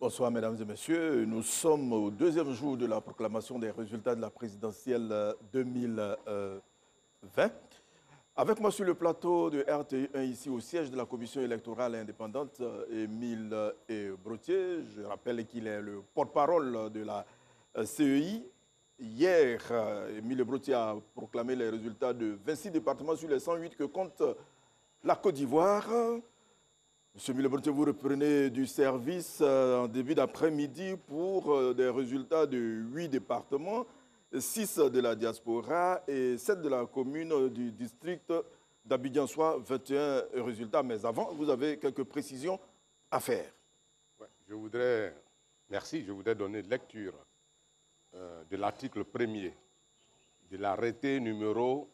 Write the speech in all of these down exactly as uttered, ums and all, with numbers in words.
Bonsoir mesdames et messieurs, nous sommes au deuxième jour de la proclamation des résultats de la présidentielle deux mille vingt. Avec moi sur le plateau de R T I un, ici au siège de la commission électorale indépendante, Émile Brotier. Je rappelle qu'il est le porte-parole de la C E I. Hier, Émile Brotier a proclamé les résultats de vingt-six départements sur les cent huit que compte la Côte d'Ivoire. Monsieur Émile Brotier, vous reprenez du service en début d'après-midi pour des résultats de huit départements, six de la diaspora et sept de la commune du district d'Abidjan, soit vingt et un résultats. Mais avant, vous avez quelques précisions à faire. Ouais, je voudrais, merci, je voudrais donner lecture euh, de l'article premier de l'arrêté numéro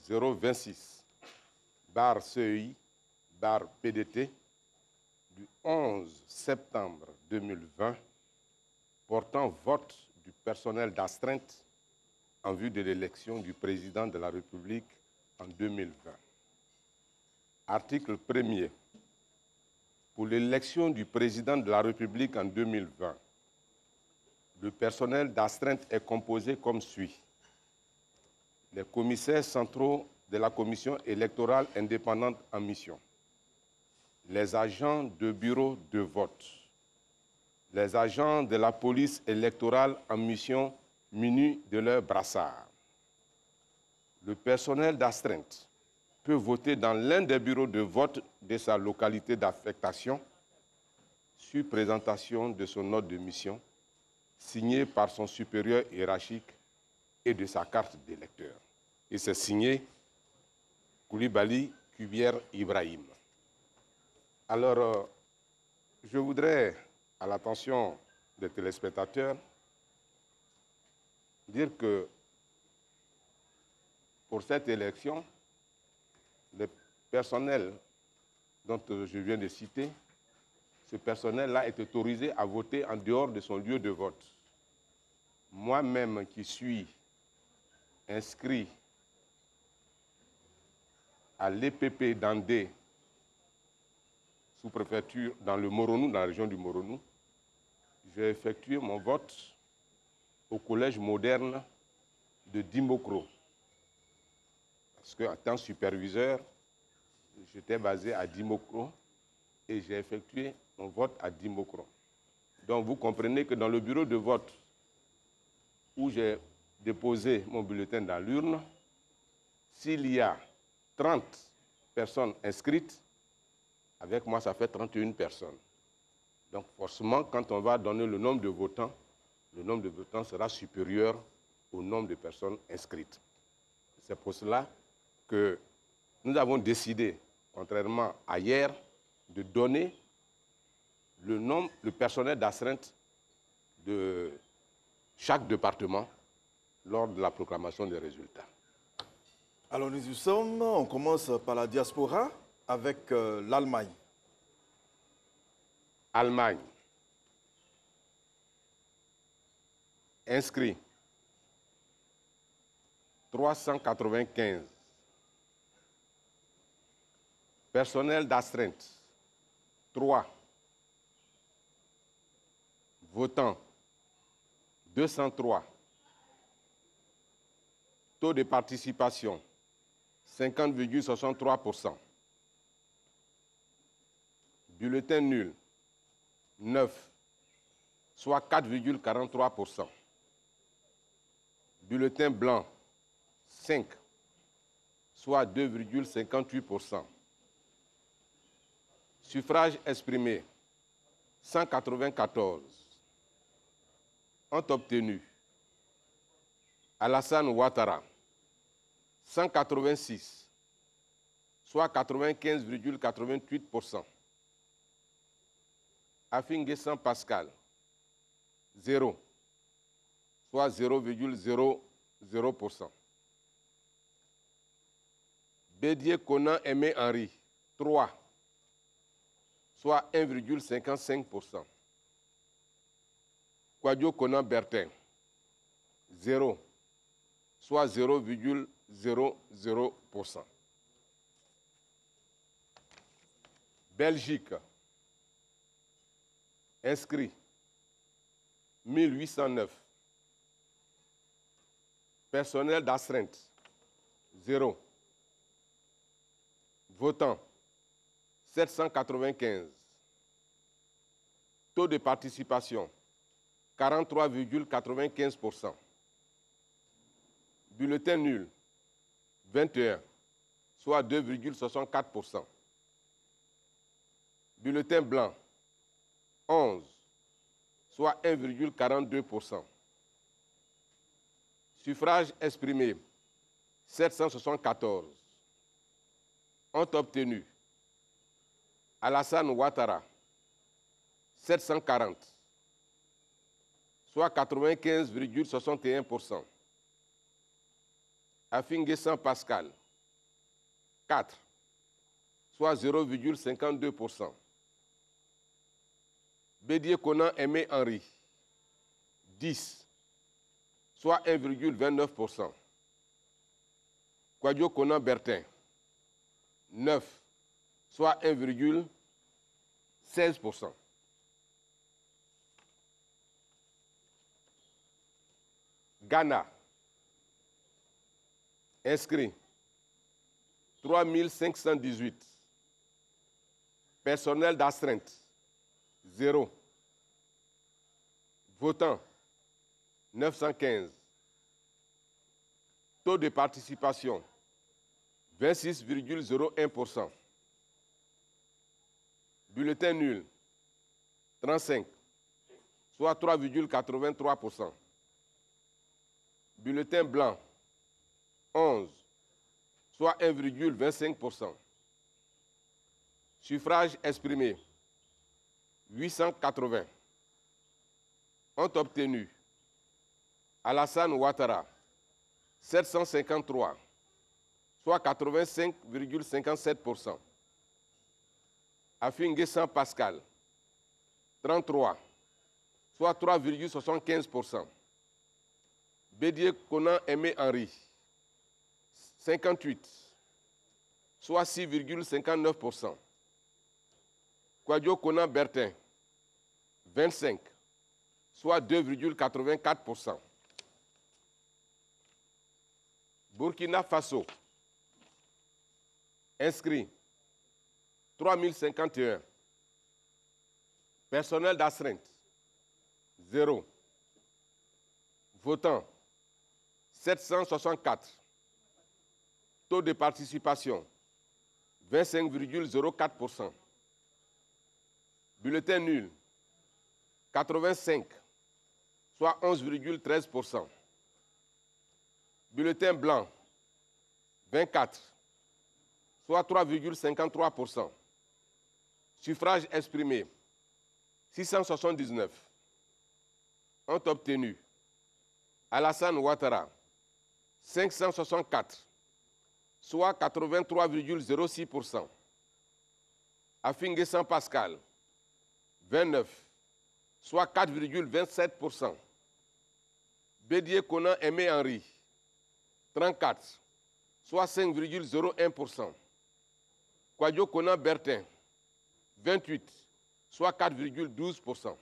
zéro vingt-six barre C E I barre P D T du onze septembre deux mille vingt portant vote du personnel d'astreinte en vue de l'élection du président de la République en deux mille vingt. Article premier. Pour l'élection du président de la République en deux mille vingt, le personnel d'astreinte est composé comme suit. Les commissaires centraux de la Commission électorale indépendante en mission, les agents de bureau de vote, les agents de la police électorale en mission munis de leur brassard. Le personnel d'astreinte peut voter dans l'un des bureaux de vote de sa localité d'affectation sur présentation de son note de mission signé par son supérieur hiérarchique et de sa carte d'électeur. Et c'est signé Koulibaly Kubier Ibrahim. Alors, euh, je voudrais, à l'attention des téléspectateurs, dire que pour cette élection, le personnel dont je viens de citer, ce personnel-là est autorisé à voter en dehors de son lieu de vote. Moi-même qui suis inscrit à l'E P P d'Andé, sous-préfecture dans le Moronou, dans la région du Moronou, j'ai effectué mon vote au collège moderne de Dimokro. Parce qu'en tant que superviseur, j'étais basé à Dimokro et j'ai effectué mon vote à Dimokro. Donc vous comprenez que dans le bureau de vote où j'ai déposé mon bulletin dans l'urne, s'il y a trente personnes inscrites, avec moi, ça fait trente et une personnes. Donc forcément, quand on va donner le nombre de votants, le nombre de votants sera supérieur au nombre de personnes inscrites. C'est pour cela que nous avons décidé, contrairement à hier, de donner le nombre, le personnel d'astreinte de chaque département lors de la proclamation des résultats. Alors nous y sommes, on commence par la diaspora. Avec euh, l'Allemagne. Allemagne. Inscrit. trois cent quatre-vingt-quinze. Personnel d'astreinte. trois. Votants. deux cent trois. Taux de participation. cinquante virgule soixante-trois pour cent. Bulletin nul, neuf, soit quatre virgule quarante-trois pour cent. Bulletin blanc, cinq, soit deux virgule cinquante-huit pour cent. Suffrage exprimé, cent quatre-vingt-quatorze. Ont obtenu Alassane Ouattara, cent quatre-vingt-six, soit quatre-vingt-quinze virgule quatre-vingt-huit pour cent. Affi N'Guessan Pascal, zéro, soit zéro virgule zéro zéro pour cent. Bédié Konan Aimé Henri, trois, soit un virgule cinquante-cinq pour cent. Kouadio Konan Bertin, zéro, soit zéro virgule zéro zéro pour cent. Belgique, inscrit mille huit cent neuf. Personnel d'astreinte, zéro. Votants, sept cent quatre-vingt-quinze. Taux de participation, quarante-trois virgule quatre-vingt-quinze pour cent. Bulletin nul, vingt et un, soit deux virgule soixante-quatre pour cent. Bulletin blanc, onze, soit un virgule quarante-deux pour cent. Suffrage exprimé, sept cent soixante-quatorze. Ont obtenu Alassane Ouattara, sept cent quarante, soit quatre-vingt-quinze virgule soixante et un pour cent. Affi N'Guessan Pascal, quatre, soit zéro virgule cinquante-deux pour cent. Bédié Konan Aimé Henri, dix, soit un virgule vingt-neuf pour cent. Kouadio Konan Bertin, neuf, soit un virgule seize pour cent. Ghana, inscrit trois mille cinq cent dix-huit. Personnel d'astreinte, zéro. Votants, neuf cent quinze. Taux de participation, vingt-six virgule zéro un pour cent. Bulletin nul, trente-cinq, soit trois virgule quatre-vingt-trois pour cent. Bulletin blanc, onze, soit un virgule vingt-cinq pour cent. Suffrage exprimé, huit cent quatre-vingts. Ont obtenu Alassane Ouattara, sept cent cinquante-trois, soit quatre-vingt-cinq virgule cinquante-sept pour cent. Affi N'Guessan Pascal, trente-trois, soit trois virgule soixante-quinze pour cent. Bédié Konan Aimé Henri, cinquante-huit, soit six virgule cinquante-neuf pour cent. Kouadio Konan Bertin, vingt-cinq, soit deux virgule quatre-vingt-quatre pour cent. Burkina Faso, inscrit trois mille cinquante et un. Personnel d'astreinte, zéro. Votants, sept cent soixante-quatre. Taux de participation, vingt-cinq virgule zéro quatre pour cent. Bulletin nul, quatre-vingt-cinq, soit onze virgule treize pour cent. Bulletin blanc, vingt-quatre, soit trois virgule cinquante-trois pour cent. Suffrage exprimé, six cent soixante-dix-neuf. Ont obtenu Alassane Ouattara, cinq cent soixante-quatre, soit quatre-vingt-trois virgule zéro six pour cent. Affi N'Guessan Pascal, vingt-neuf, soit quatre virgule vingt-sept pour cent. Bédié Konan Aimé Henri, trente-quatre, soit cinq virgule zéro un pour cent. Kouadio Konan Bertin, vingt-huit, soit quatre virgule douze pour cent.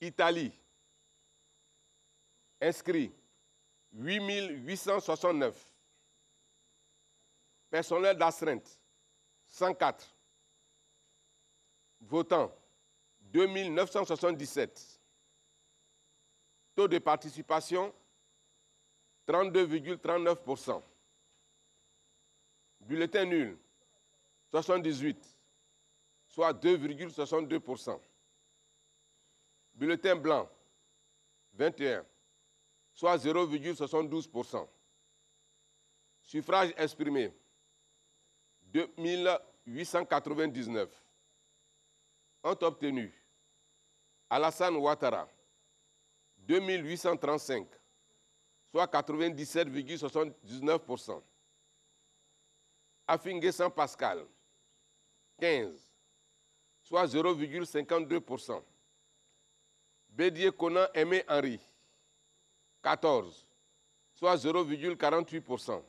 Italie, inscrit huit mille huit cent soixante-neuf. Personnel d'astreinte, cent quatre. Votants, deux mille neuf cent soixante-dix-sept. Taux de participation, trente-deux virgule trente-neuf pour cent. Bulletin nul, soixante-dix-huit, soit deux virgule soixante-deux pour cent. Bulletin blanc, vingt et un, soit zéro virgule soixante-douze pour cent. Suffrage exprimé, deux mille huit cent quatre-vingt-dix-neuf. Ont obtenu Alassane Ouattara, deux mille huit cent trente-cinq, soit quatre-vingt-dix-sept virgule soixante-dix-neuf pour cent. Affi N'Guessan Pascal, quinze, soit zéro virgule cinquante-deux pour cent. Bédié Konan Aimé Henri, quatorze, soit zéro virgule quarante-huit pour cent.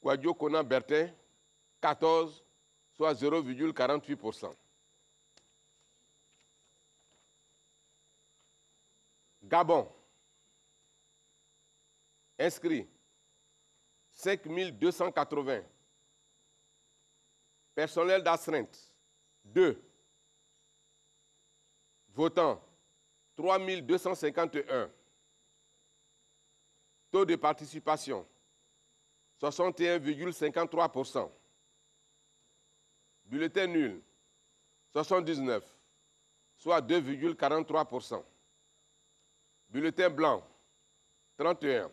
Kouadio Konan Bertin, quatorze, soit zéro virgule quarante-huit pour cent. Gabon, inscrit cinq mille deux cent quatre-vingts. Personnel d'astreinte, deux. Votants, trois mille deux cent cinquante et un. Taux de participation, soixante et un virgule cinquante-trois pour cent. Bulletin nul, soixante-dix-neuf, soit deux virgule quarante-trois pour cent. Bulletin blanc, trente et un,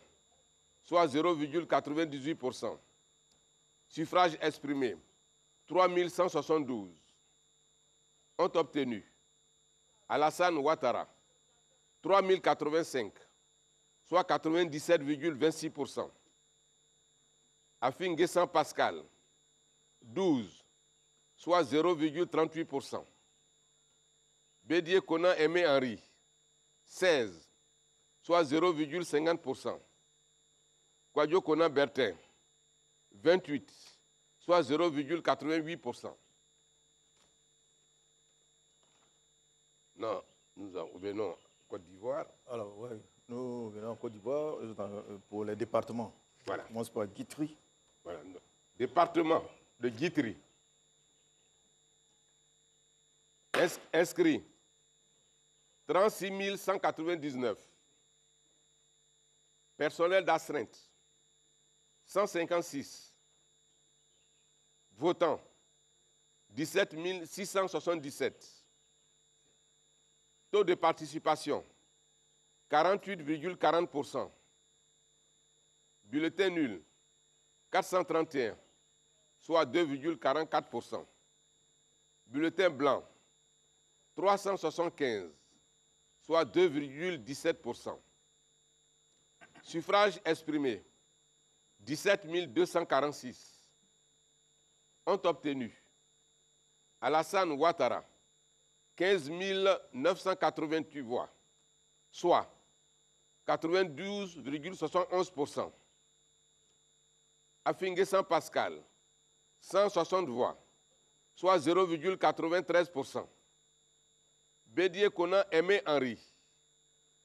soit zéro virgule quatre-vingt-dix-huit pour cent. Suffrage exprimé, trois mille cent soixante-douze. Ont obtenu Alassane Ouattara, trois mille quatre-vingt-cinq, soit quatre-vingt-dix-sept virgule vingt-six pour cent. Affi N'Guessan Pascal, douze, soit zéro virgule trente-huit pour cent. Bédié Konan Aimé Henri, seize, soit zéro virgule cinquante pour cent. Kouadio Konan Bertin, vingt-huit, soit zéro virgule quatre-vingt-huit pour cent. Non, nous venons en Côte d'Ivoire. Alors, oui, nous venons en Côte d'Ivoire pour les départements. Voilà. On commence par Guitry. Voilà, département de Guitry. Inscrit trente-six mille cent quatre-vingt-dix-neuf. Personnel d'astreinte cent cinquante-six. Votants dix-sept mille six cent soixante-dix-sept. Taux de participation quarante-huit virgule quarante pour cent. Bulletin nul quatre cent trente et un, soit deux virgule quarante-quatre pour cent. Bulletin blanc trois cent soixante-quinze, soit deux virgule dix-sept pour cent. Suffrage exprimé, dix-sept mille deux cent quarante-six. Ont obtenu Alassane Ouattara, quinze mille neuf cent quatre-vingt-huit voix, soit quatre-vingt-douze virgule soixante et onze pour cent. Affi N'Guessan Pascal, cent soixante voix, soit zéro virgule quatre-vingt-treize pour cent. Bédié Konan Aimé Henri,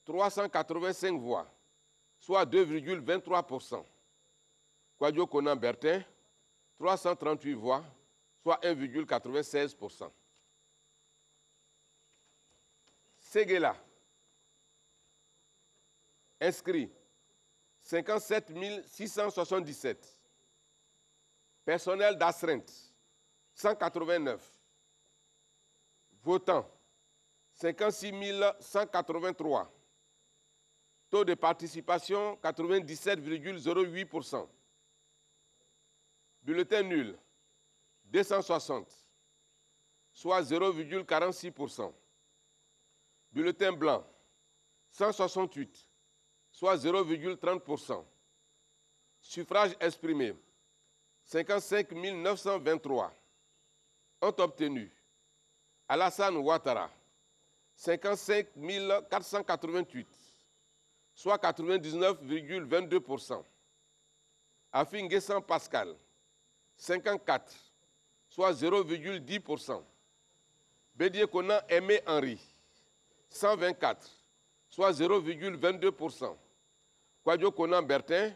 trois cent quatre-vingt-cinq voix, soit deux virgule vingt-trois pour cent. Kouadio Konan Bertin, trois cent trente-huit voix, soit un virgule quatre-vingt-seize pour cent. Seguela, inscrit cinquante-sept mille six cent soixante-dix-sept. Personnel d'astreinte, cent quatre-vingt-neuf. Votants, cinquante-six mille cent quatre-vingt-trois. Taux de participation, quatre-vingt-dix-sept virgule zéro huit pour cent. Bulletin nul, deux cent soixante, soit zéro virgule quarante-six pour cent. Bulletin blanc, cent soixante-huit, soit zéro virgule trente pour cent. Suffrage exprimé, cinquante-cinq mille neuf cent vingt-trois. Ont obtenu Alassane Ouattara, cinquante-cinq mille quatre cent quatre-vingt-huit, soit quatre-vingt-dix-neuf virgule vingt-deux pour cent. Affi N'Guessan Pascal, cinquante-quatre, soit zéro virgule dix pour cent. Bédié Konan Aimé Henri, cent vingt-quatre, soit zéro virgule vingt-deux pour cent. Kouadio Konan Bertin,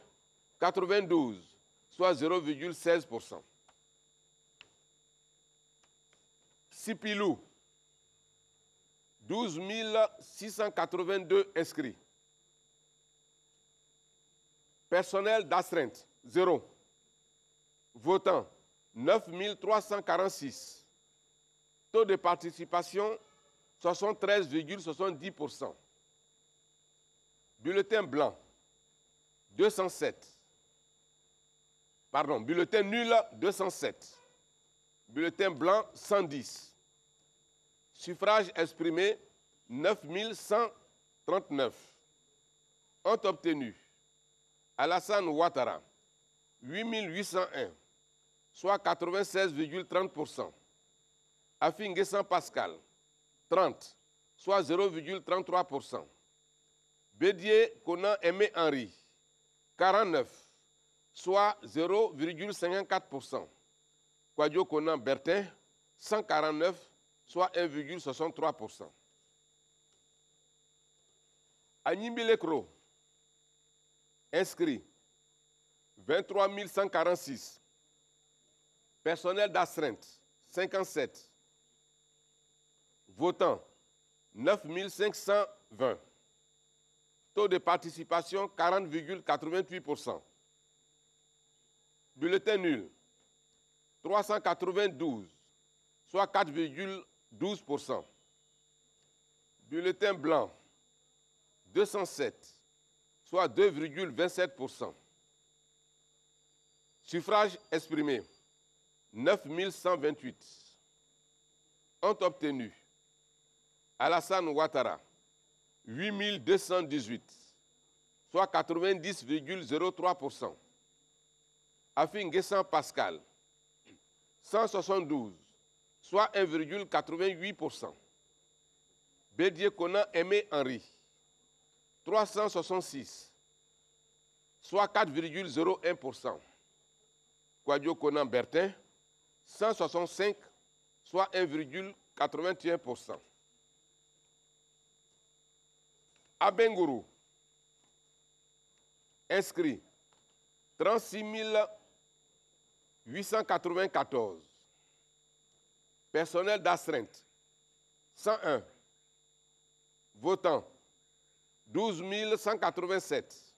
quatre-vingt-douze, soit zéro virgule seize pour cent. Sipilou, douze mille six cent quatre-vingt-deux inscrits. Personnel d'astreinte, zéro. Votants, neuf mille trois cent quarante-six. Taux de participation, soixante-treize virgule soixante-dix pour cent. Bulletin blanc, deux cent sept. Pardon, bulletin nul, deux cent sept. Bulletin blanc, cent dix. Suffrage exprimé, neuf mille cent trente-neuf. Ont obtenu Alassane Ouattara, huit mille huit cent un, soit quatre-vingt-seize virgule trente pour cent. Affi N'Guessan Pascal, trente, soit zéro virgule trente-trois pour cent. Bédié Konan Aimé Henri, quarante-neuf, soit zéro virgule cinquante-quatre pour cent. Kouadio Konan Bertin, cent quarante-neuf, soit un virgule soixante-trois pour cent. Agnimi Lekro, inscrit vingt-trois mille cent quarante-six. Personnel d'astreinte, cinquante-sept. Votants, neuf mille cinq cent vingt. Taux de participation, quarante virgule quatre-vingt-huit pour cent. Bulletin nul, trois cent quatre-vingt-douze, soit quatre virgule douze pour cent. Bulletin blanc, deux cent sept, soit deux virgule vingt-sept pour cent. Suffrage exprimé, neuf mille cent vingt-huit. Ont obtenu Alassane Ouattara, huit mille deux cent dix-huit, soit quatre-vingt-dix virgule zéro trois pour cent. Affi N'Guessan Pascal, cent soixante-douze, soit un virgule quatre-vingt-huit pour cent. Bédié Konan Aimé Henri, trois cent soixante-six, soit quatre virgule zéro un pour cent. Kouadio Konan Bertin, cent soixante-cinq, soit un virgule quatre-vingt-un pour cent. Abengourou, inscrit trente-six mille huit cent quatre-vingt-quatorze. Personnel d'astreinte, cent un. Votants, douze mille cent quatre-vingt-sept.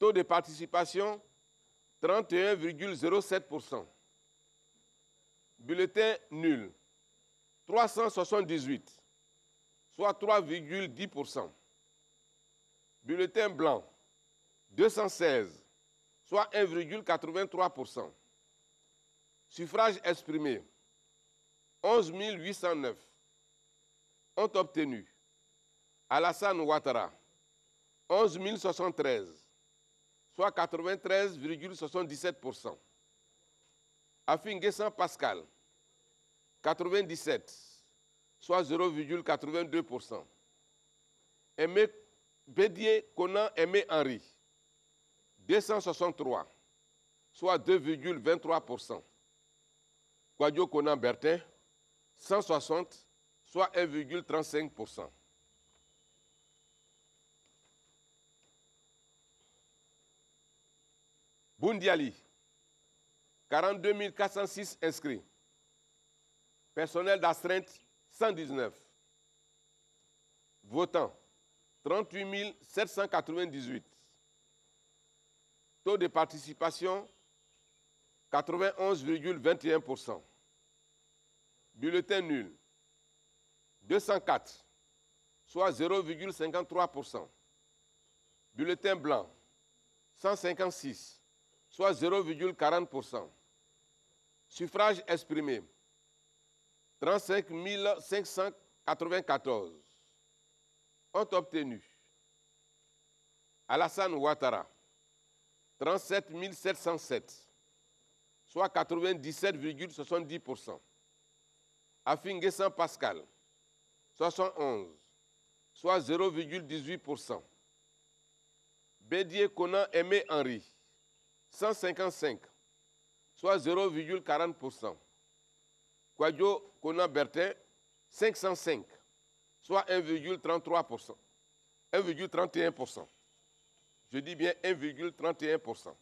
Taux de participation, trente et un virgule zéro sept pour cent. Bulletin nul, trois cent soixante-dix-huit, soit trois virgule dix pour cent. Bulletin blanc, deux cent seize, soit un virgule quatre-vingt-trois pour cent. Suffrage exprimé, onze mille huit cent neuf. Ont obtenu Alassane Ouattara, onze mille soixante-treize, soit quatre-vingt-treize virgule soixante-dix-sept pour cent. Affi N'Guessan Pascal, quatre-vingt-dix-sept, soit zéro virgule quatre-vingt-deux pour cent. Aimé Bédié Konan Aimé Henri, deux cent soixante-trois, soit deux virgule vingt-trois pour cent. Kouadio Konan Bertin, cent soixante, soit un virgule trente-cinq pour cent. Boundiali, quarante-deux mille quatre cent six inscrits. Personnel d'astreinte, cent dix-neuf. Votants, trente-huit mille sept cent quatre-vingt-dix-huit. Taux de participation, quatre-vingt-onze virgule vingt et un pour cent. Bulletin nul, deux cent quatre, soit zéro virgule cinquante-trois pour cent. Bulletin blanc, cent cinquante-six, soit zéro virgule quarante pour cent. Suffrage exprimé, trente-cinq mille cinq cent quatre-vingt-quatorze. Ont obtenu Alassane Ouattara, trente-sept mille sept cent sept, soit quatre-vingt-dix-sept virgule soixante-dix pour cent. Affi N'Guessan Pascal, soixante et onze, soit zéro virgule dix-huit pour cent. Bédié Konan Aimé Henri, cent cinquante-cinq, soit zéro virgule quarante pour cent. Kouadio Konan Bertin, cinq cent cinq, soit un virgule trente-trois pour cent. un virgule trente et un pour cent. Je dis bien un virgule trente et un pour cent.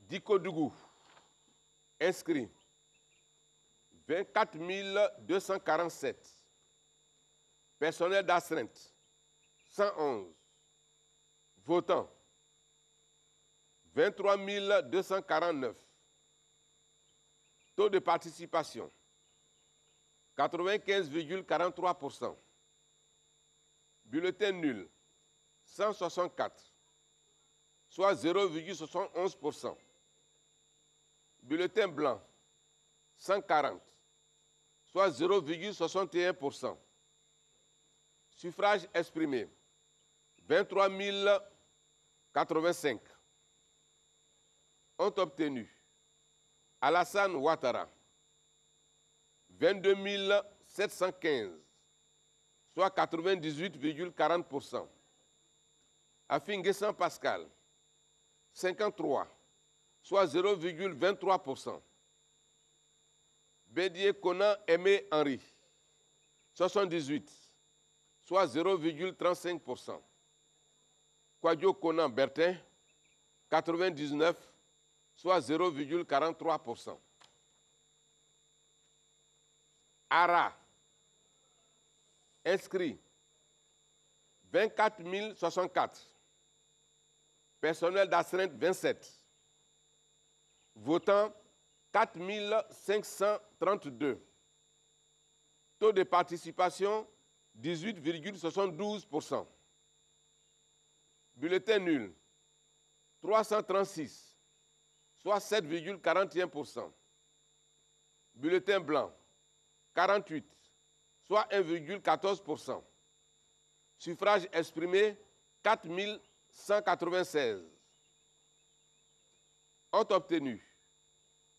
Dikodougou, inscrit vingt-quatre mille deux cent quarante-sept. Personnel d'astreinte, cent onze. Votants, vingt-trois mille deux cent quarante-neuf. Taux de participation, quatre-vingt-quinze virgule quarante-trois pour cent. Bulletin nul, cent soixante-quatre, soit zéro virgule soixante et onze pour cent. Bulletin blanc, cent quarante, soit zéro virgule soixante et un pour cent. Suffrage exprimé, vingt-trois mille quatre-vingt-cinq. Ont obtenu Alassane Ouattara, vingt-deux mille sept cent quinze, soit quatre-vingt-dix-huit virgule quarante pour cent. Affi N'Guessan Pascal, cinquante-trois, soit zéro virgule vingt-trois pour cent. Bédié Konan Aimé Henri, soixante-dix-huit, soit zéro virgule trente-cinq pour cent. Kouadio Konan Bertin, quatre-vingt-dix-neuf, soit zéro virgule quarante-trois pour cent. Ara, inscrit vingt-quatre mille soixante-quatre, personnel d'astreinte vingt-sept, votant quatre mille cinq cent trente-deux, taux de participation dix-huit virgule soixante-douze pour cent, bulletin nul trois cent trente-six, soit sept virgule quarante et un pour cent, bulletin blanc quarante-huit, soit un virgule quatorze pour cent. Suffrage exprimé, quatre mille cent quatre-vingt-seize. Ont obtenu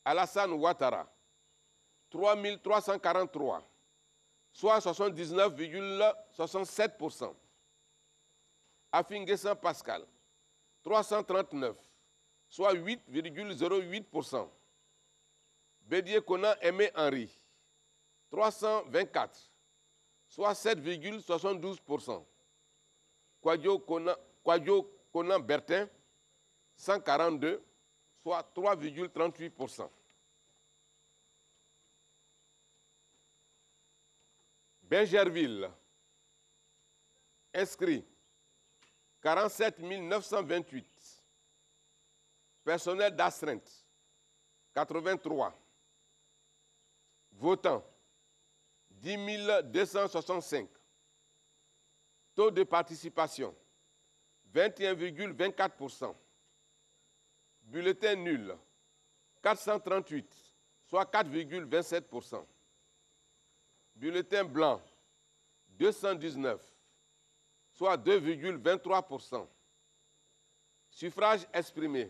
Alassane Ouattara, trois mille trois cent quarante-trois, soit soixante-dix-neuf virgule soixante-sept pour cent. Affi N'Guessan Pascal, trois cent trente-neuf, soit huit virgule zéro huit pour cent. Bédié Konan Aimé Henri, trois cent vingt-quatre, soit sept virgule soixante-douze pour cent. Kouadio Konan, Kouadio Konan Bertin, cent quarante-deux, soit trois virgule trente-huit pour cent. Benjerville, inscrit quarante-sept mille neuf cent vingt-huit, personnel d'astreinte quatre-vingt-trois, votant dix mille deux cent soixante-cinq. Taux de participation, vingt et un virgule vingt-quatre pour cent. Bulletin nul, quatre cent trente-huit, soit quatre virgule vingt-sept pour cent. Bulletin blanc, deux cent dix-neuf, soit deux virgule vingt-trois pour cent. Suffrage exprimé,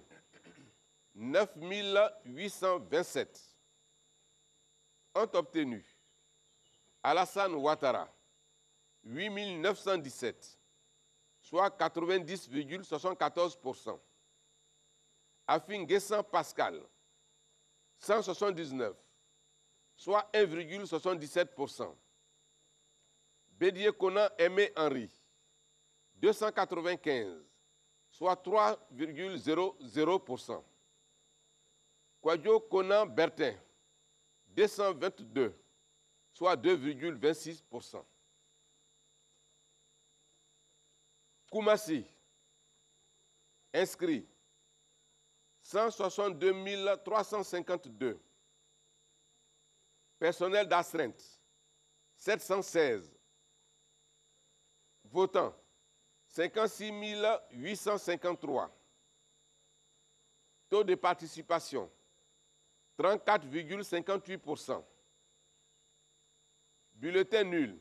neuf mille huit cent vingt-sept. Ont obtenu Alassane Ouattara, huit mille neuf cent dix-sept, soit quatre-vingt-dix virgule soixante-quatorze pour cent. Affi N'Guessan Pascal, cent soixante-dix-neuf, soit un virgule soixante-dix-sept pour cent. Bédié Konan Aimé Henri, deux cent quatre-vingt-quinze, soit trois virgule zéro zéro pour cent. Kouadio Konan Bertin, deux cent vingt-deux, soit deux virgule vingt-six pour cent. Koumassi, inscrit cent soixante-deux mille trois cent cinquante-deux. Personnel d'astreinte, sept cent seize. Votants, cinquante-six mille huit cent cinquante-trois. Taux de participation, trente-quatre virgule cinquante-huit pour cent. Bulletin nul,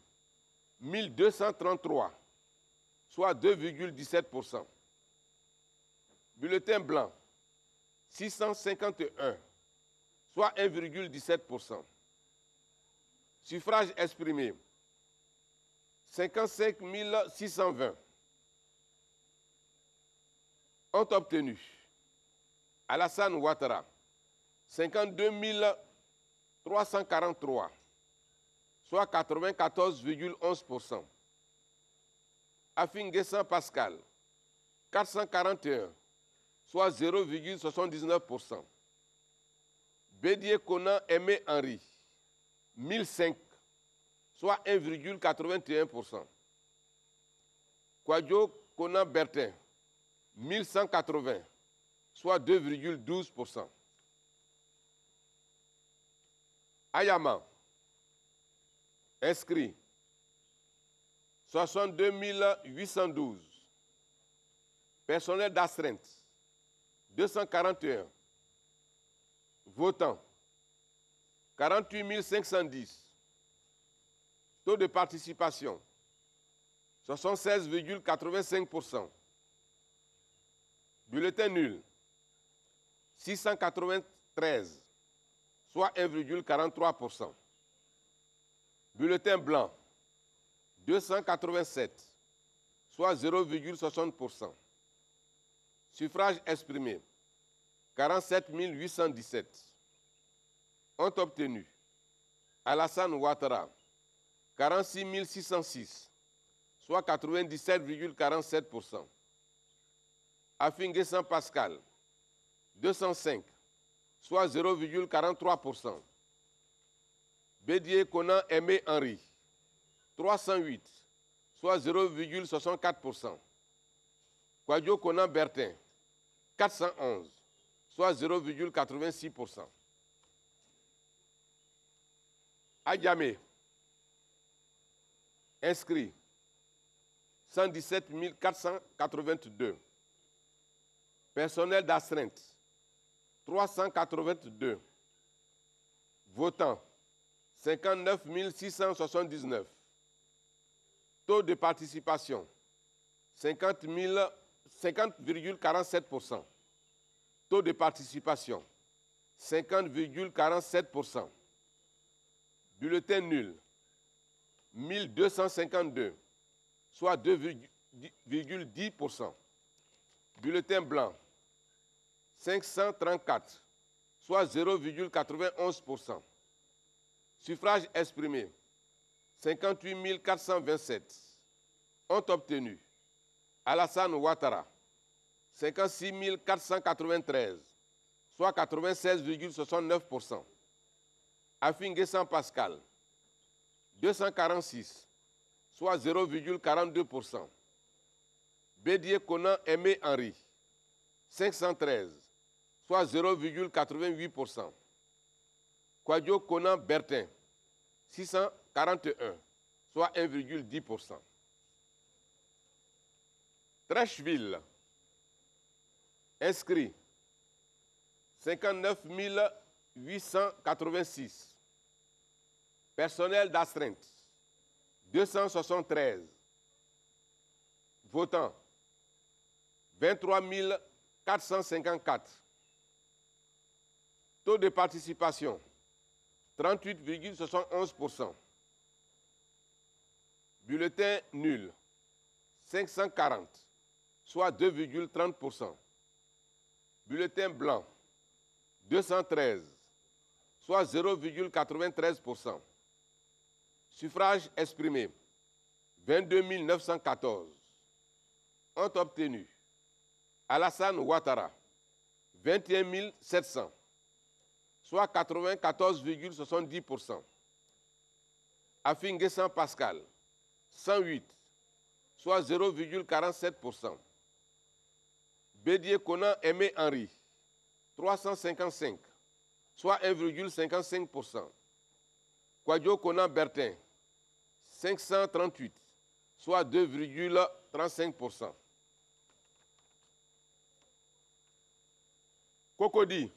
mille deux cent trente-trois, soit deux virgule dix-sept pour cent. Bulletin blanc, six cent cinquante et un, soit un virgule dix-sept pour cent. Suffrage exprimé, cinquante-cinq mille six cent vingt. Ont obtenu Alassane Ouattara, cinquante-deux mille trois cent quarante-trois, soit quatre-vingt-quatorze virgule onze pour cent. Affi N'Guessan Pascal, quatre cent quarante et un, soit zéro virgule soixante-dix-neuf pour cent. Bédié Konan Aimé Henri, mille cinq, soit un virgule quatre-vingt-et-un pour cent. Kouadio Konan Bertin, mille cent quatre-vingts, soit deux virgule douze pour cent. Ayama, inscrit soixante-deux mille huit cent douze, personnel d'astreinte deux cent quarante et un, votant quarante-huit mille cinq cent dix, taux de participation soixante-seize virgule quatre-vingt-cinq pour cent, bulletin nul six cent quatre-vingt-treize, soit un virgule quarante-trois pour cent. Bulletin blanc, deux cent quatre-vingt-sept, soit zéro virgule soixante pour cent. Suffrage exprimé, quarante-sept mille huit cent dix-sept. Ont obtenu Alassane Ouattara, quarante-six mille six cent six, soit quatre-vingt-dix-sept virgule quarante-sept pour cent. Affi N'Guessan Pascal, deux cent cinq, soit zéro virgule quarante-trois pour cent. Bédié Konan Aimé Henri, trois cent huit, soit zéro virgule soixante-quatre pour cent. Kouadio Konan Bertin, quatre cent onze, soit zéro virgule quatre-vingt-six pour cent. Adjamé, inscrit, cent dix-sept mille quatre cent quatre-vingt-deux. Personnel d'astreinte, trois cent quatre-vingt-deux. Votants, cinquante-neuf mille six cent soixante-dix-neuf. Taux de participation, cinquante virgule quarante-sept pour cent. Taux de participation, cinquante virgule quarante-sept pour cent. Bulletin nul, mille deux cent cinquante-deux, soit deux virgule dix pour cent. Bulletin blanc, cinq cent trente-quatre, soit zéro virgule quatre-vingt-onze pour cent. Suffrage exprimé, cinquante-huit mille quatre cent vingt-sept. Ont obtenu Alassane Ouattara, cinquante-six mille quatre cent quatre-vingt-treize, soit quatre-vingt-seize virgule soixante-neuf pour cent. Affi N'Guessan Pascal, deux cent quarante-six, soit zéro virgule quarante-deux pour cent. Bédié Konan Aimé Henri, cinq cent treize, soit zéro virgule quatre-vingt-huit pour cent. Kouadio Konan Bertin, six cent quarante et un, soit un virgule dix pour cent. Trècheville, inscrit, cinquante-neuf mille huit cent quatre-vingt-six. Personnel d'astreinte, deux cent soixante-treize. Votants, vingt-trois mille quatre cent cinquante-quatre. Taux de participation, trente-huit virgule soixante et onze pour cent. Bulletin nul, cinq cent quarante. Soit deux virgule trente pour cent. Bulletin blanc, deux cent treize, soit zéro virgule quatre-vingt-treize pour cent. Suffrage exprimé, vingt-deux mille neuf cent quatorze. Ont obtenu Alassane Ouattara, vingt et un mille sept cents, soit quatre-vingt-quatorze virgule soixante-dix pour cent. Affi N'Guessan Pascal, cent huit, soit zéro virgule quarante-sept pour cent. Bédié Konan Aimé Henri, trois cent cinquante-cinq, soit un virgule cinquante-cinq pour cent. Kouadio Konan Bertin, cinq cent trente-huit, soit deux virgule trente-cinq pour cent. Cocodi,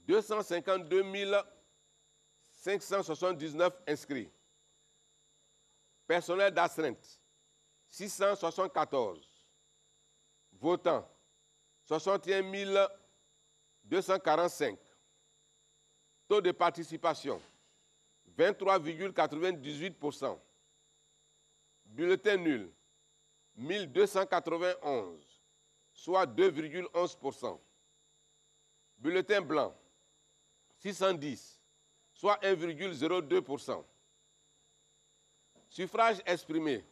deux cent cinquante-deux mille cinq cent soixante-dix-neuf inscrits. Personnel d'astreinte, six cent soixante-quatorze. Votants, soixante et un mille deux cent quarante-cinq. Taux de participation, vingt-trois virgule quatre-vingt-dix-huit pour cent. Bulletin nul, mille deux cent quatre-vingt-onze, soit deux virgule onze pour cent. Bulletin blanc, six cent dix, soit un virgule zéro deux pour cent. Suffrage exprimé,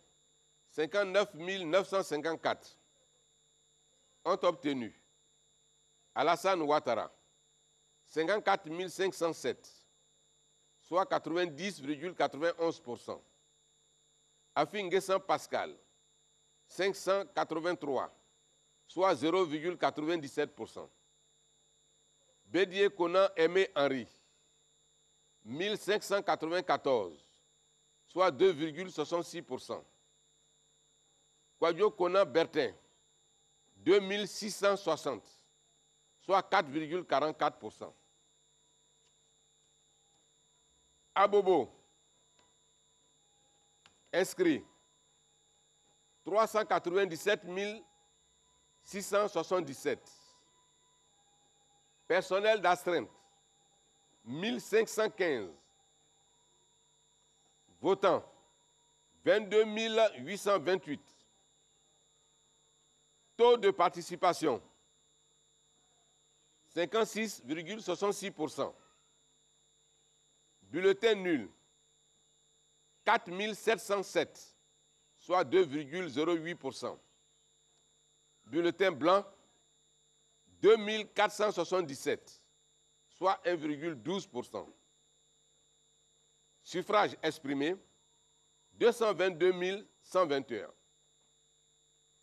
cinquante-neuf mille neuf cent cinquante-quatre. Ont obtenu Alassane Ouattara, cinquante-quatre mille cinq cent sept, soit quatre-vingt-dix virgule quatre-vingt-onze pour cent. Affi N'Guessan Pascal, cinq cent quatre-vingt-trois, soit zéro virgule quatre-vingt-dix-sept pour cent. Bédié Konan Aimé Henri, mille cinq cent quatre-vingt-quatorze, soit deux virgule soixante-six pour cent. Kouadio Konan Bertin, deux mille six cent soixante, soit quatre virgule quarante-quatre pour cent. Abobo, inscrit, trois cent quatre-vingt-dix-sept mille six cent soixante-dix-sept. Personnel d'astreinte, mille cinq cent quinze. Votants, vingt-deux mille huit cent vingt-huit. Taux de participation, cinquante-six virgule soixante-six pour cent. Bulletin nul, quatre mille sept cent sept, soit deux virgule zéro huit pour cent. Bulletin blanc, deux mille quatre cent soixante-dix-sept, soit un virgule douze pour cent. Suffrage exprimé, deux cent vingt-deux mille cent vingt et un,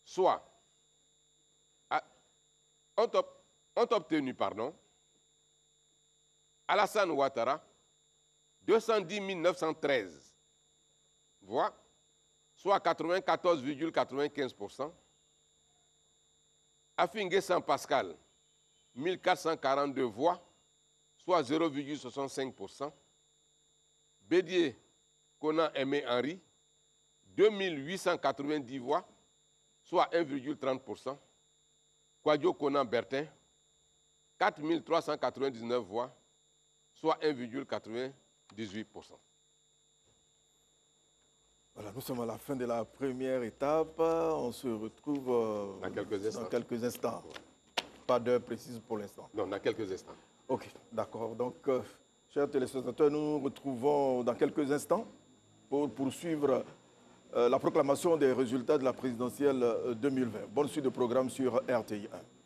soit ont obtenu, pardon, Alassane Ouattara, deux cent dix mille neuf cent treize voix, soit quatre-vingt-quatorze virgule quatre-vingt-quinze pour cent. Affi N'Guessan Pascal, mille quatre cent quarante-deux voix, soit zéro virgule soixante-cinq pour cent. Bédié Konan Aimé Henri, deux mille huit cent quatre-vingt-dix voix, soit un virgule trente pour cent. Kouadio Konan Bertin, quatre mille trois cent quatre-vingt-dix-neuf voix, soit un virgule quatre-vingt-dix-huit pour cent. Voilà, nous sommes à la fin de la première étape. On se retrouve euh, dans quelques instants. Dans quelques instants. Ouais. Pas d'heure précise pour l'instant. Non, dans quelques instants. Ok, d'accord. Donc, euh, chers téléspectateurs, nous nous retrouvons dans quelques instants pour poursuivre euh, la proclamation des résultats de la présidentielle deux mille vingt. Bonne suite de programme sur R T I un.